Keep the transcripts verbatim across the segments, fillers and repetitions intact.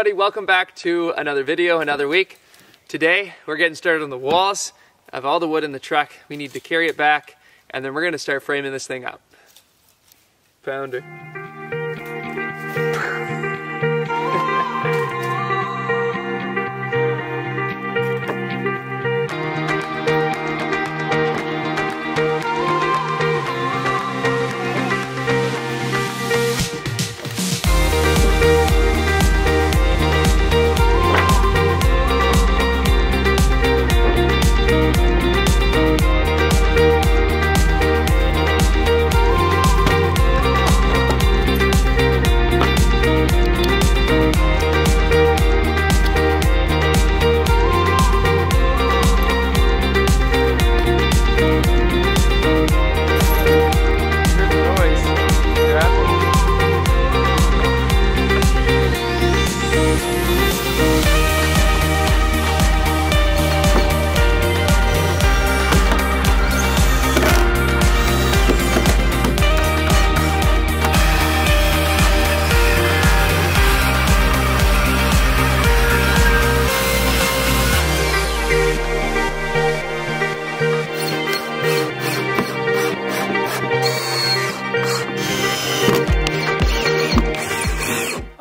everybody, welcome back to another video, another week. Today we're getting started on the walls. I have all the wood in the truck. We need to carry it back and then we're going to start framing this thing up. Pounder.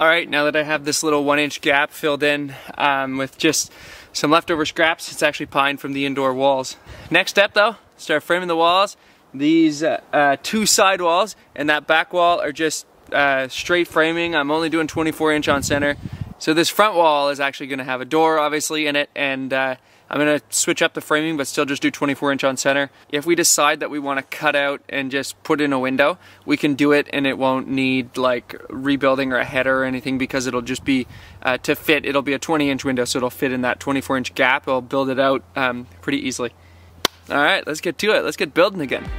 Alright, now that I have this little one inch gap filled in um, with just some leftover scraps, it's actually pine from the indoor walls. Next step though, start framing the walls. These uh, uh, two side walls and that back wall are just uh, straight framing. I'm only doing twenty-four inch on center. So this front wall is actually going to have a door obviously in it, and uh, I'm going to switch up the framing but still just do twenty-four inch on center. If we decide that we want to cut out and just put in a window, we can do it and it won't need like rebuilding or a header or anything, because it'll just be uh, to fit. It'll be a twenty inch window, so it'll fit in that twenty-four inch gap. It'll build it out um, pretty easily. Alright, let's get to it. Let's get building again.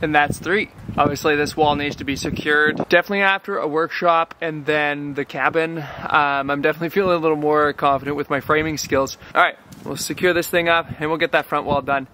then that's three. Obviously this wall needs to be secured. Definitely after a workshop and then the cabin, um, I'm definitely feeling a little more confident with my framing skills. All right, we'll secure this thing up and we'll get that front wall done.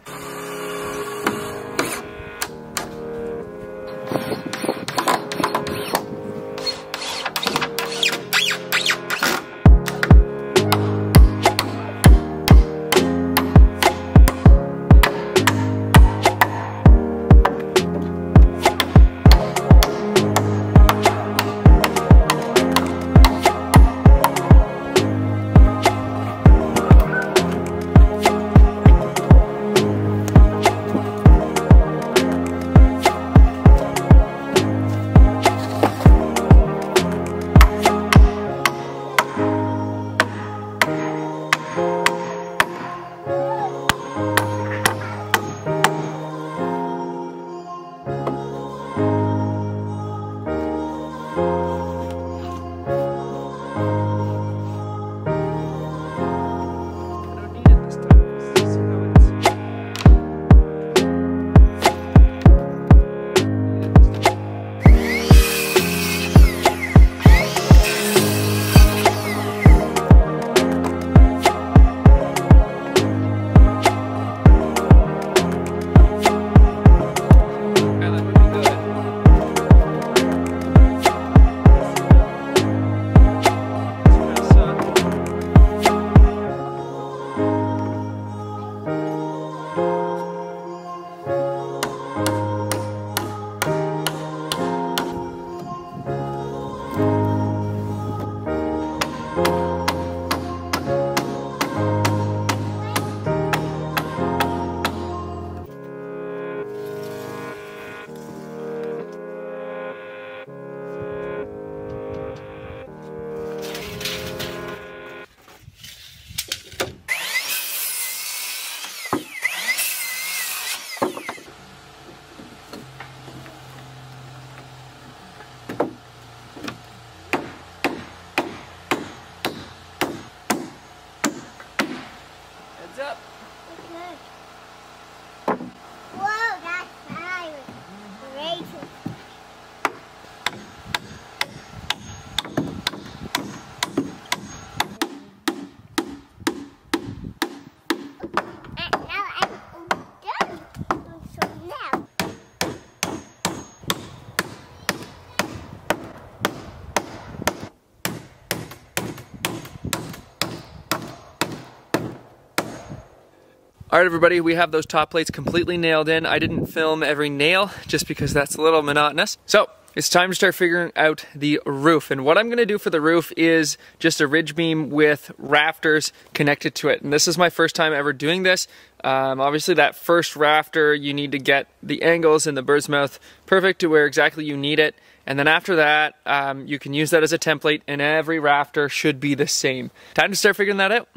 All right, everybody, we have those top plates completely nailed in. I didn't film every nail just because that's a little monotonous. So it's time to start figuring out the roof. And what I'm gonna do for the roof is just a ridge beam with rafters connected to it. And this is my first time ever doing this. Um, obviously that first rafter, you need to get the angles and the bird's mouth perfect to where exactly you need it. And then after that, um, you can use that as a template and every rafter should be the same. Time to start figuring that out.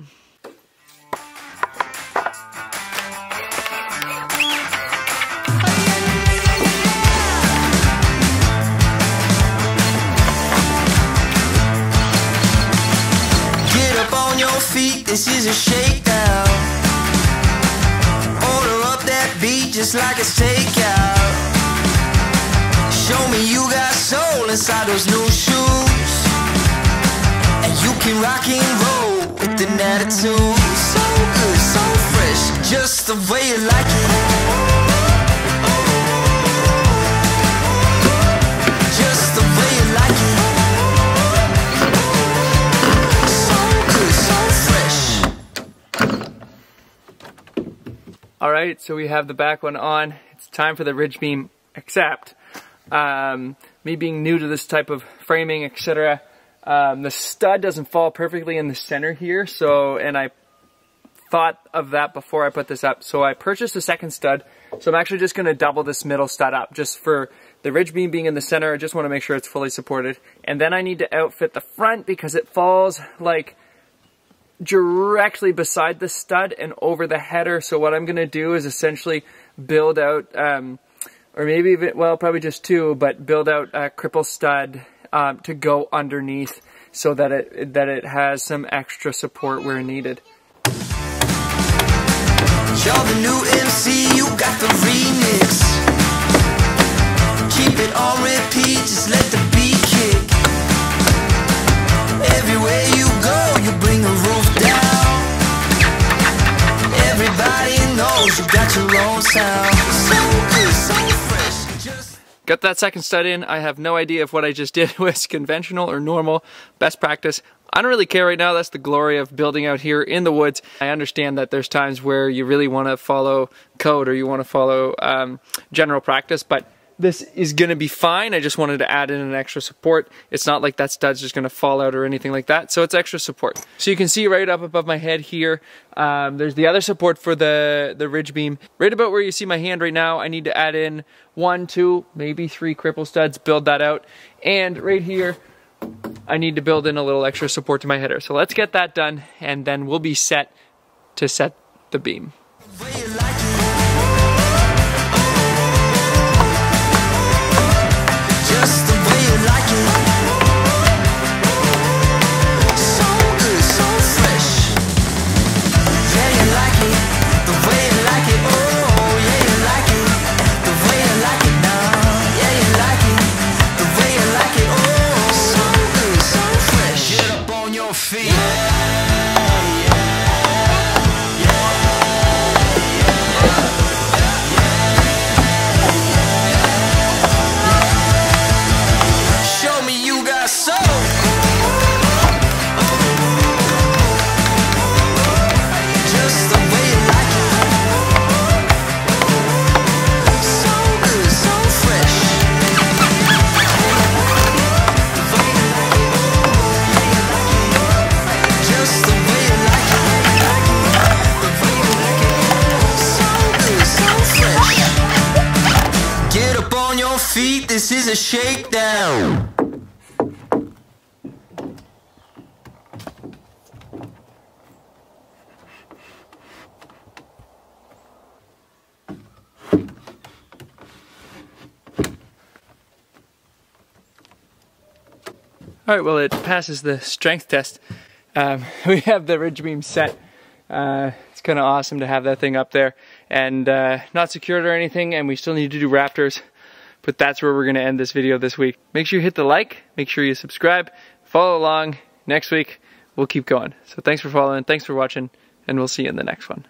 This is a shakedown. Order up that beat just like a takeout. Show me you got soul inside those new shoes, and you can rock and roll with an attitude. So good, so fresh, just the way you like it. All right, so we have the back one on. It's time for the ridge beam, except um, me being new to this type of framing, et cetera. Um, the stud doesn't fall perfectly in the center here, so, and I thought of that before I put this up. So I purchased a second stud, so I'm actually just gonna double this middle stud up just for the ridge beam being in the center. I just wanna make sure it's fully supported. And then I need to outfit the front because it falls like directly beside the stud and over the header. So what I'm gonna do is essentially build out, um, or maybe even, well, probably just two, but build out a cripple stud um, to go underneath so that it that it has some extra support where needed. You're the new M C, you got the remix. on repeat, just let the beat kick. Everywhere you go, you bring the roof down. Everybody knows you got your own sound. So good, so fresh. Just got that second stud in. I have no idea if what I just did was conventional or normal. Best practice. I don't really care right now. That's the glory of building out here in the woods. I understand that there's times where you really want to follow code or you want to follow um, general practice, but this is going to be fine. I just wanted to add in an extra support. It's not like that stud's just going to fall out or anything like that, so it's extra support. So you can see right up above my head here, um, there's the other support for the, the ridge beam. Right about where you see my hand right now, I need to add in one, two, maybe three cripple studs, build that out. And right here, I need to build in a little extra support to my header. So let's get that done, and then we'll be set to set the beam. This is a shakedown. All right, well, it passes the strength test. Um, we have the ridge beam set. Uh, it's kind of awesome to have that thing up there and uh, not secured or anything, and we still need to do rafters. But that's where we're going to end this video this week. Make sure you hit the like, make sure you subscribe, follow along. Next week, we'll keep going. So thanks for following, thanks for watching, and we'll see you in the next one.